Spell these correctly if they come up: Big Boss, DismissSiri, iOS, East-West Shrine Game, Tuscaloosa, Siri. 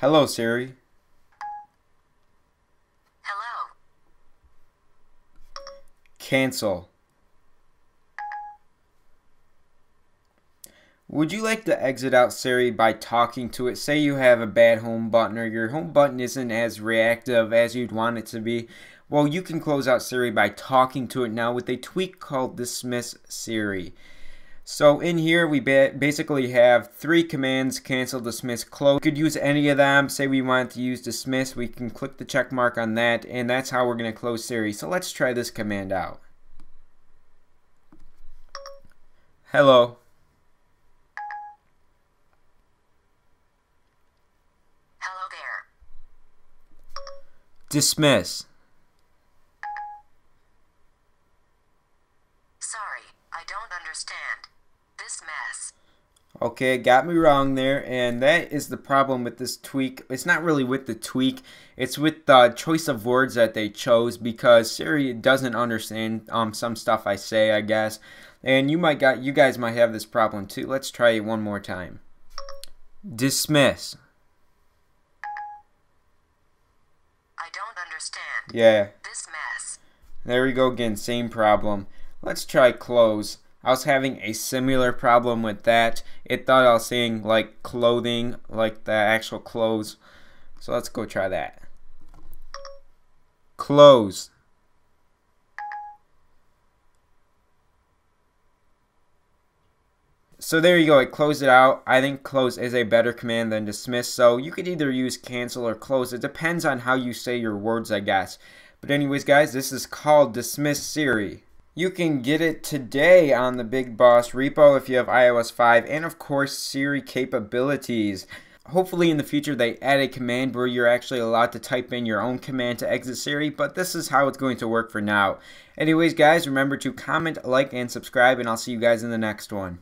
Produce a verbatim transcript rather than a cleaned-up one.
Hello, Siri. Hello. Cancel. Would you like to exit out Siri by talking to it? Say you have a bad home button or your home button isn't as reactive as you'd want it to be. Well, you can close out Siri by talking to it now with a tweak called DismissSiri. So in here we ba basically have three commands: cancel, dismiss, close. We could use any of them. Say we want to use dismiss, we can click the check mark on that, and that's how we're going to close Siri. So let's try this command out. Hello. Hello there. Dismiss. Sorry, I don't understand. This mess. Okay, it got me wrong there, and that is the problem with this tweak. It's not really with the tweak, it's with the choice of words that they chose, because Siri doesn't understand um, some stuff I say, I guess. And you might got you guys might have this problem too. Let's try it one more time. Dismiss. I don't understand. Yeah. This mess. There we go again, same problem. Let's try close. I was having a similar problem with that. It thought I was saying like clothing, like the actual clothes. So let's go try that. Close. So there you go, I closed it out. I think close is a better command than dismiss. So you could either use cancel or close. It depends on how you say your words, I guess. But anyways, guys, this is called DismissSiri. You can get it today on the Big Boss repo if you have i O S five, and of course Siri capabilities. Hopefully in the future they add a command where you're actually allowed to type in your own command to exit Siri, but this is how it's going to work for now. Anyways, guys, remember to comment, like, and subscribe, and I'll see you guys in the next one.